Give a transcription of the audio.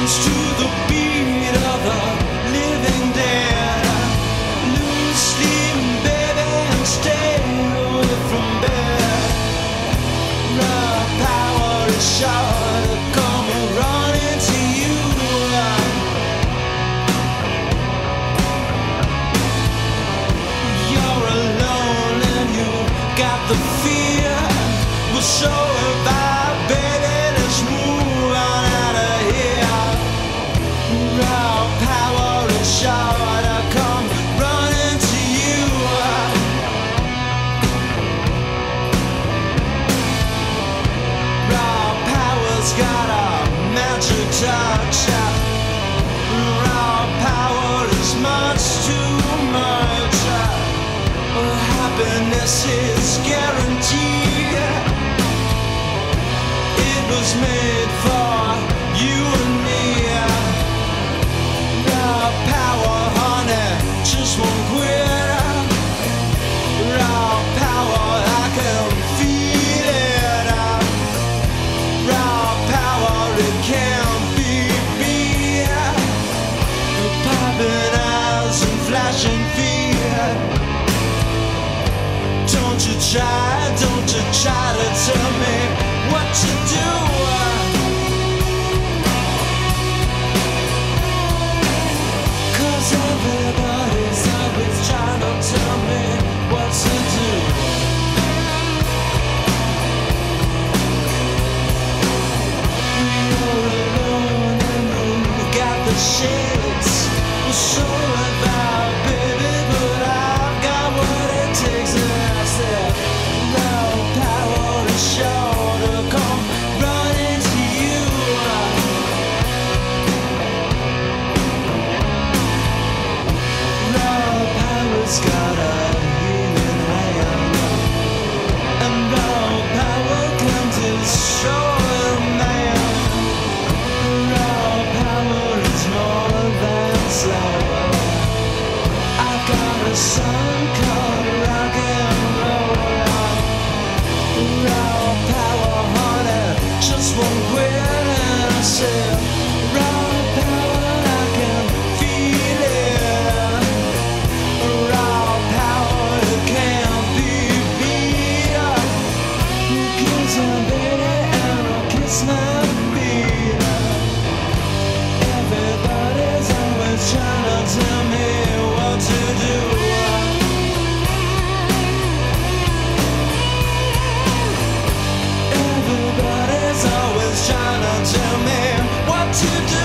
dance to the beat of the living dead. Lose sleep, baby, and stay away from bed. Raw power is sure to come running to you. You're alone and you got the fear. We'll show her by, baby. Let's move on out of here. Raw power is sure to come running to you. Raw power's got a magic touch. Raw power is much too much. Happiness is guaranteed. It was made for you and me. Raw power, honey, just won't quit. Raw power, I can feel it. Raw power, it can't be beat. Popping eyes and flashing feet. Don't you try to tell me what to do. Everybody's always trying to tell me what to do. You're alone and you got the shakes. We're so about, baby, but I've got what it takes. And I said, no power to show to come running to you. It's got a healing hand, and raw power can destroy a man. Raw power is more than slow. I've got a son called rock and roll. Raw power, honey, just won't quit. And I said, raw power, I can feel it. Everybody's always trying to tell me what to do. Everybody's always trying to tell me what to do.